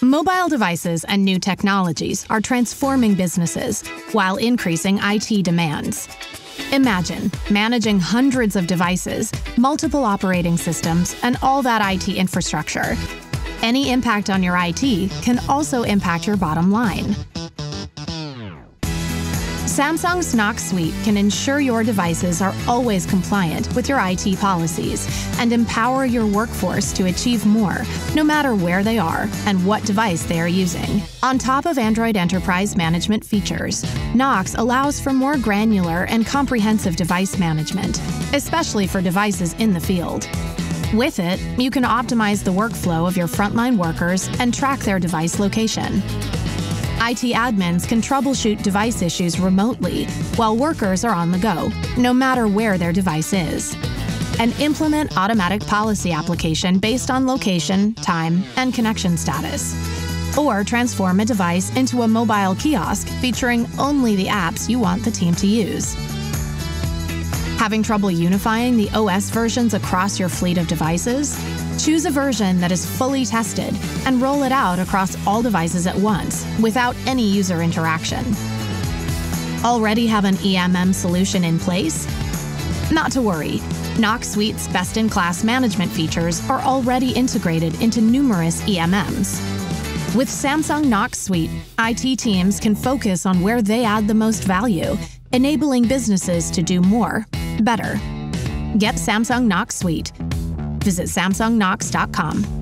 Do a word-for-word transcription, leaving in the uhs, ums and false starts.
Mobile devices and new technologies are transforming businesses while increasing I T demands. Imagine managing hundreds of devices, multiple operating systems, and all that I T infrastructure. Any impact on your I T can also impact your bottom line. Samsung's Knox Suite can ensure your devices are always compliant with your I T policies and empower your workforce to achieve more, no matter where they are and what device they are using. On top of Android Enterprise Management features, Knox allows for more granular and comprehensive device management, especially for devices in the field. With it, you can optimize the workflow of your frontline workers and track their device location. I T admins can troubleshoot device issues remotely while workers are on the go, no matter where their device is. And implement automatic policy application based on location, time, and connection status. Or transform a device into a mobile kiosk featuring only the apps you want the team to use. Having trouble unifying the O S versions across your fleet of devices? Choose a version that is fully tested and roll it out across all devices at once without any user interaction. Already have an E M M solution in place? Not to worry. Knox Suite's best-in-class management features are already integrated into numerous E M Ms. With Samsung Knox Suite, I T teams can focus on where they add the most value, enabling businesses to do more, better. Get Samsung Knox Suite. Visit Samsung Knox dot com.